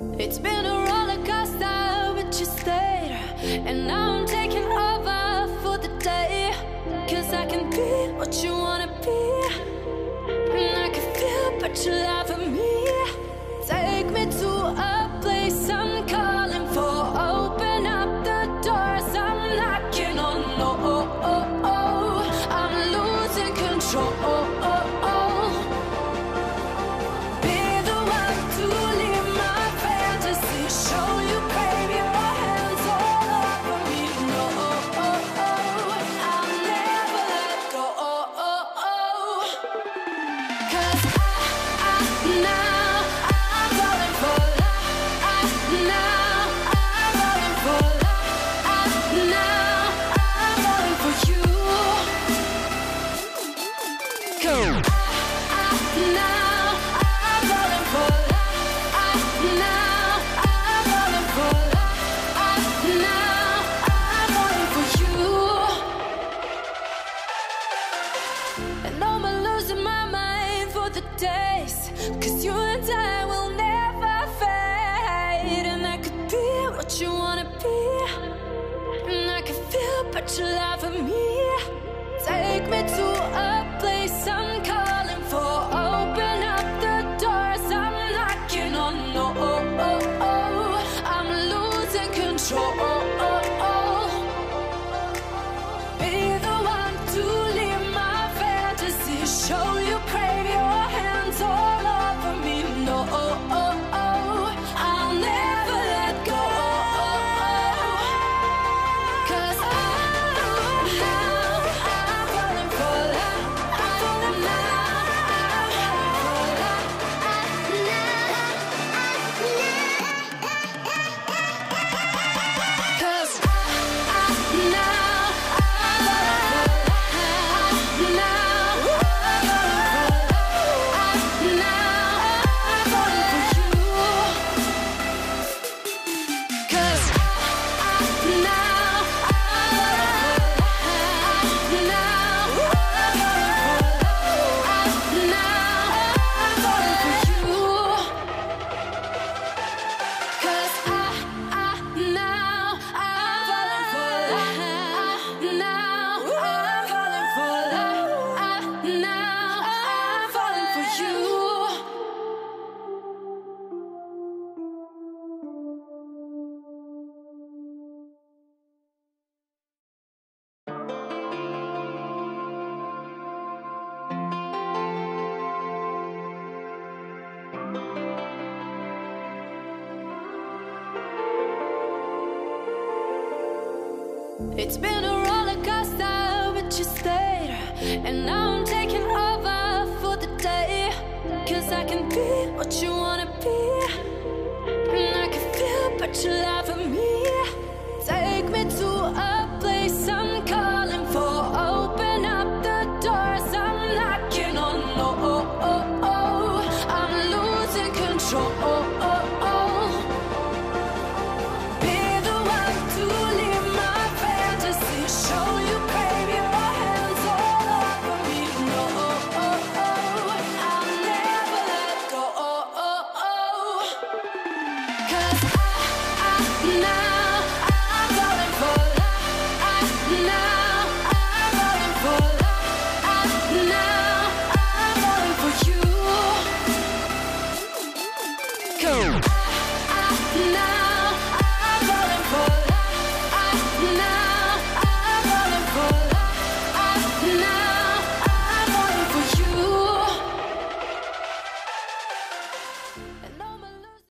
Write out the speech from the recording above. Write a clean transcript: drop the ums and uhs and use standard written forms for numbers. It's been a roller coaster, but you stayed. And now I'm taking over for the day. Cause I can be what you wanna be, and I can feel but you laugh at me. Take me to a place I'm calling for. Open up the doors, I'm knocking on. No, oh, oh, oh, I'm losing control. Oh, oh, oh. But you laugh at me. Take me to a place I'm calling for. Open up the doors, I'm knocking on. No, oh, oh, oh, I'm losing control. Oh, oh, oh. Be the one to leave my fantasy. Show you crave your hands all over me. No, oh, oh. It's been a roller coaster, but you stayed. And now I'm taking over for the day. Cause I can be what you wanna be, and I can feel but you laugh at me. Take me to a place I'm calling for. Open up the doors, I'm knocking on. No, oh, oh, oh, I'm losing control. Oh, oh, oh. No.